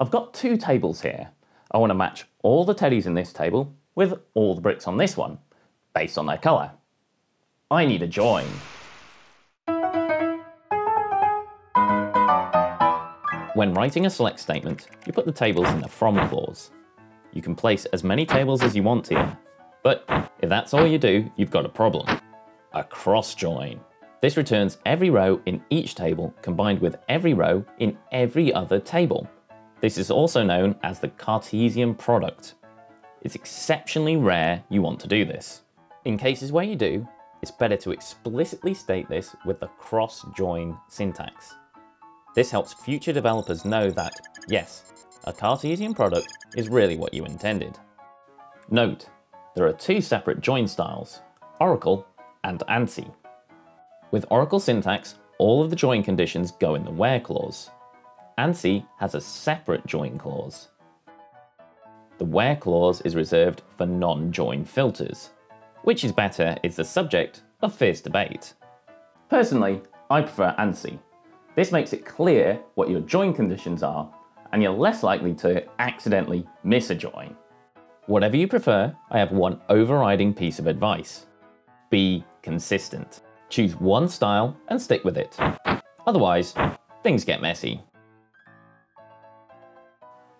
I've got two tables here. I want to match all the teddies in this table with all the bricks on this one, based on their colour. I need a join. When writing a select statement, you put the tables in the from clause. You can place as many tables as you want here, but if that's all you do, you've got a problem. A cross join. This returns every row in each table combined with every row in every other table. This is also known as the Cartesian product. It's exceptionally rare you want to do this. In cases where you do, it's better to explicitly state this with the cross join syntax. This helps future developers know that, yes, a Cartesian product is really what you intended. Note, there are two separate join styles, Oracle and ANSI. With Oracle syntax, all of the join conditions go in the where clause. ANSI has a separate join clause. The where clause is reserved for non-join filters. Which is better is the subject of fierce debate. Personally, I prefer ANSI. This makes it clear what your join conditions are, and you're less likely to accidentally miss a join. Whatever you prefer, I have one overriding piece of advice. Be consistent. Choose one style and stick with it. Otherwise, things get messy.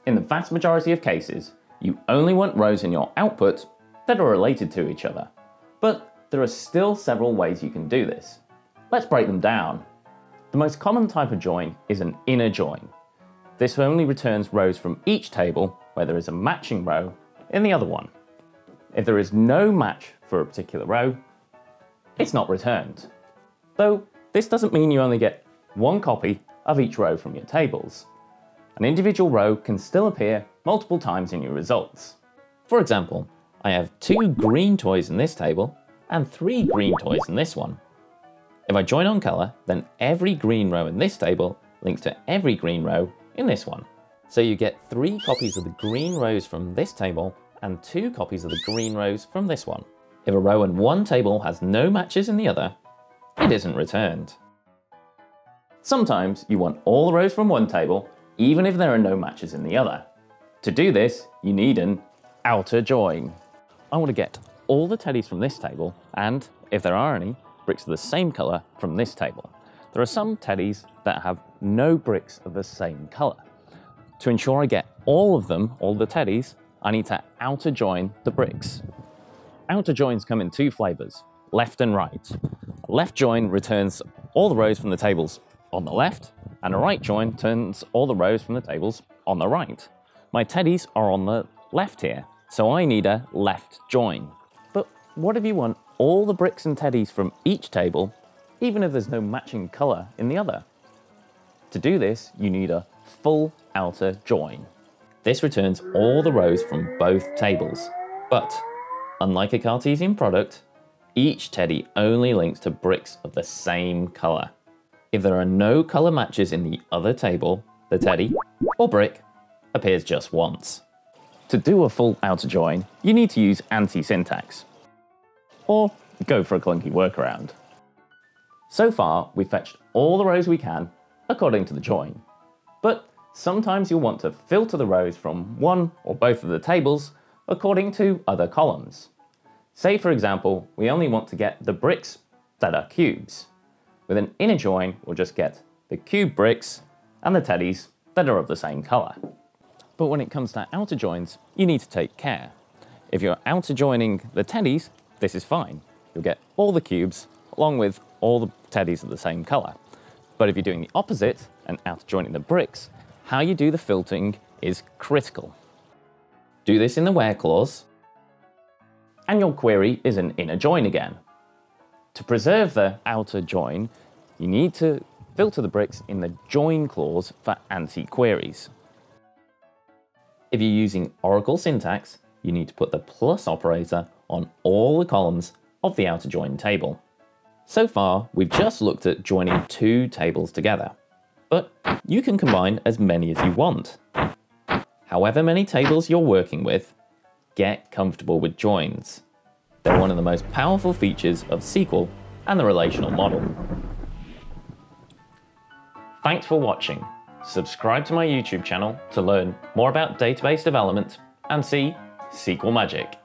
In the vast majority of cases, you only want rows in your output that are related to each other. But there are still several ways you can do this. Let's break them down. The most common type of join is an inner join. This only returns rows from each table where there is a matching row in the other one. If there is no match for a particular row, it's not returned. Though this doesn't mean you only get one copy of each row from your tables. An individual row can still appear multiple times in your results. For example, I have two green toys in this table and three green toys in this one. If I join on color, then every green row in this table links to every green row in this one. So you get three copies of the green rows from this table and two copies of the green rows from this one. If a row in one table has no matches in the other, it isn't returned. Sometimes you want all the rows from one table, even if there are no matches in the other. To do this, you need an outer join. I want to get all the teddies from this table and, if there are any, bricks of the same color from this table. There are some teddies that have no bricks of the same color. To ensure I get all of them, all the teddies, I need to outer join the bricks. Outer joins come in two flavors, left and right. A left join returns all the rows from the tables on the left, and a right join turns all the rows from the tables on the right. My teddies are on the left here, so I need a left join. But what if you want all the bricks and teddies from each table, even if there's no matching color in the other? To do this, you need a full outer join. This returns all the rows from both tables, but unlike a Cartesian product, each teddy only links to bricks of the same color. If there are no color matches in the other table, the teddy or brick appears just once. To do a full outer join, you need to use ANSI syntax, or go for a clunky workaround. So far, we've fetched all the rows we can according to the join. But sometimes you'll want to filter the rows from one or both of the tables according to other columns. Say, for example, we only want to get the bricks that are cubes. With an inner join, we'll just get the cube bricks and the teddies that are of the same color. But when it comes to outer joins, you need to take care. If you're outer joining the teddies, this is fine. You'll get all the cubes along with all the teddies of the same color. But if you're doing the opposite and outer joining the bricks, how you do the filtering is critical. Do this in the where clause, and your query is an inner join again. To preserve the outer join, you need to filter the bricks in the join clause for ANSI queries. If you're using Oracle syntax, you need to put the plus operator on all the columns of the outer join table. So far, we've just looked at joining two tables together, but you can combine as many as you want. However many tables you're working with, get comfortable with joins. They're one of the most powerful features of SQL and the relational model. Thanks for watching. Subscribe to my YouTube channel to learn more about database development and see SQL magic.